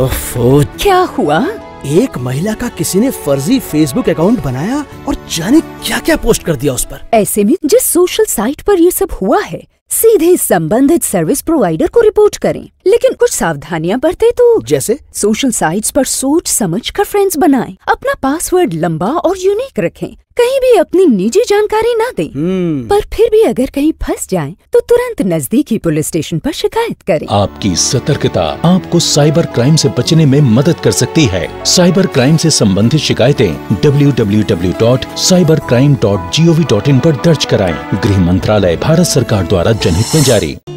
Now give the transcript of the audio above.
ओफो, क्या हुआ? एक महिला का किसी ने फर्जी फेसबुक अकाउंट बनाया और जाने क्या क्या पोस्ट कर दिया उस पर। ऐसे में जिस सोशल साइट पर ये सब हुआ है सीधे संबंधित सर्विस प्रोवाइडर को रिपोर्ट करें, लेकिन कुछ सावधानियां बरतें। तो जैसे सोशल साइट्स पर सोच समझ कर फ्रेंड्स बनाएं, अपना पासवर्ड लंबा और यूनिक रखें, कहीं भी अपनी निजी जानकारी ना दें। पर फिर भी अगर कहीं फंस जाएं, तो तुरंत नजदीकी पुलिस स्टेशन पर शिकायत करें। आपकी सतर्कता आपको साइबर क्राइम से बचने में मदद कर सकती है। साइबर क्राइम से संबंधित शिकायतें www.cybercrime.gov.in पर दर्ज कराएं। गृह मंत्रालय भारत सरकार द्वारा जनहित में जारी।